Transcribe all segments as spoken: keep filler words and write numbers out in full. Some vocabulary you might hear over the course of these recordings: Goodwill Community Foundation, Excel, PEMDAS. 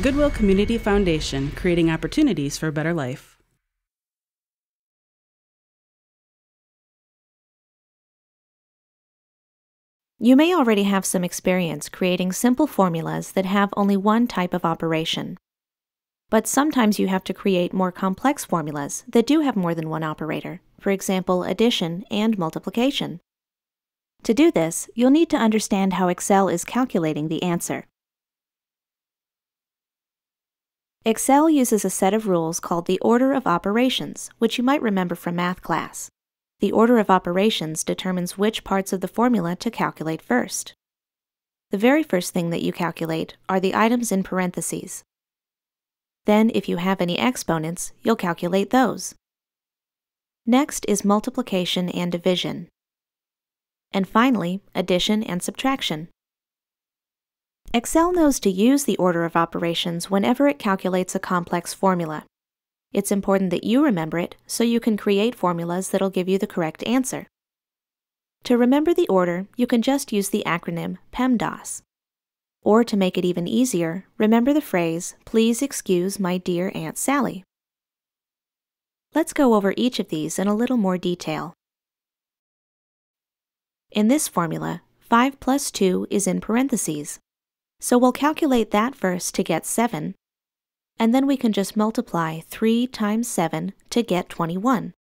Goodwill Community Foundation, creating opportunities for a better life. You may already have some experience creating simple formulas that have only one type of operation. But sometimes you have to create more complex formulas that do have more than one operator, for example, addition and multiplication. To do this, you'll need to understand how Excel is calculating the answer. Excel uses a set of rules called the order of operations, which you might remember from math class. The order of operations determines which parts of the formula to calculate first. The very first thing that you calculate are the items in parentheses. Then, if you have any exponents, you'll calculate those. Next is multiplication and division. And finally, addition and subtraction. Excel knows to use the order of operations whenever it calculates a complex formula. It's important that you remember it so you can create formulas that'll give you the correct answer. To remember the order, you can just use the acronym PEMDAS. Or to make it even easier, remember the phrase, "Please excuse my dear Aunt Sally." Let's go over each of these in a little more detail. In this formula, five plus two is in parentheses, so we'll calculate that first to get seven. And then we can just multiply three times seven to get twenty-one.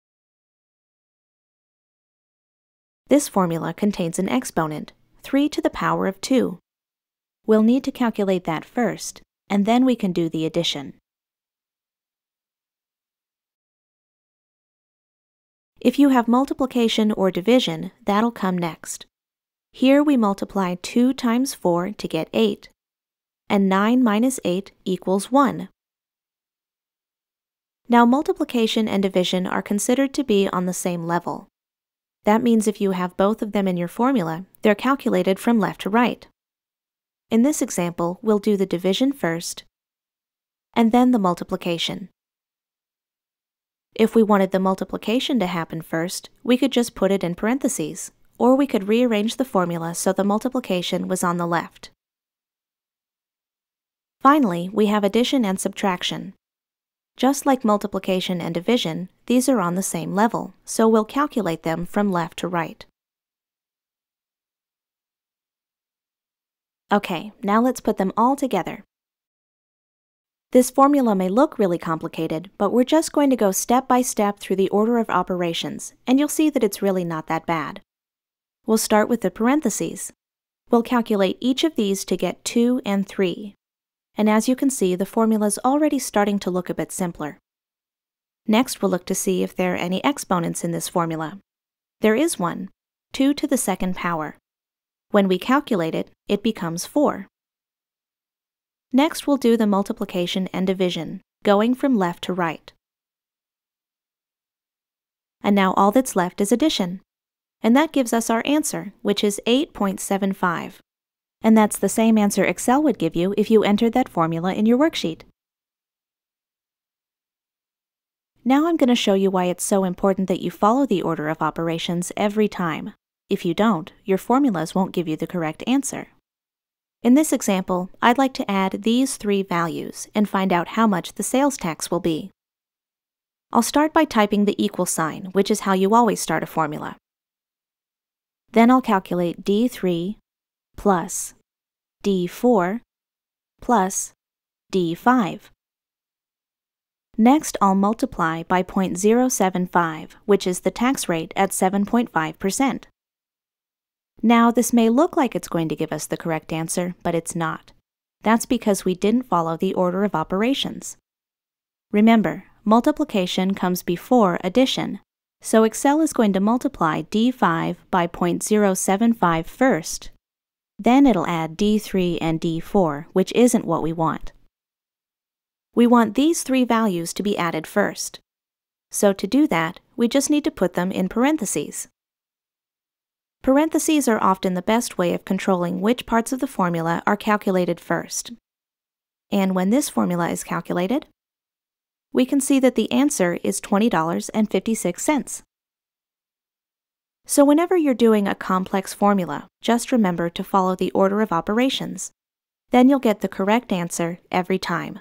This formula contains an exponent, three to the power of two. We'll need to calculate that first, and then we can do the addition. If you have multiplication or division, that'll come next. Here we multiply two times four to get eight, and nine minus eight equals one. Now, multiplication and division are considered to be on the same level. That means if you have both of them in your formula, they're calculated from left to right. In this example, we'll do the division first, and then the multiplication. If we wanted the multiplication to happen first, we could just put it in parentheses, or we could rearrange the formula so the multiplication was on the left. Finally, we have addition and subtraction. Just like multiplication and division, these are on the same level, so we'll calculate them from left to right. Okay, now let's put them all together. This formula may look really complicated, but we're just going to go step by step through the order of operations, and you'll see that it's really not that bad. We'll start with the parentheses. We'll calculate each of these to get two and three. And as you can see, the formula's already starting to look a bit simpler. Next, we'll look to see if there are any exponents in this formula. There is one, two to the second power. When we calculate it, it becomes four. Next, we'll do the multiplication and division, going from left to right. And now all that's left is addition. And that gives us our answer, which is eight point seven five. And that's the same answer Excel would give you if you entered that formula in your worksheet. Now I'm going to show you why it's so important that you follow the order of operations every time. If you don't, your formulas won't give you the correct answer. In this example, I'd like to add these three values and find out how much the sales tax will be. I'll start by typing the equal sign, which is how you always start a formula. Then I'll calculate D three plus D four plus D five. Next, I'll multiply by zero point zero seven five, which is the tax rate at seven point five percent. Now, this may look like it's going to give us the correct answer, but it's not. That's because we didn't follow the order of operations. Remember, multiplication comes before addition, so Excel is going to multiply D five by zero point zero seven five first. Then it'll add D three and D four, which isn't what we want. We want these three values to be added first. So to do that, we just need to put them in parentheses. Parentheses are often the best way of controlling which parts of the formula are calculated first. And when this formula is calculated, we can see that the answer is twenty dollars and fifty-six cents. So whenever you're doing a complex formula, just remember to follow the order of operations. Then you'll get the correct answer every time.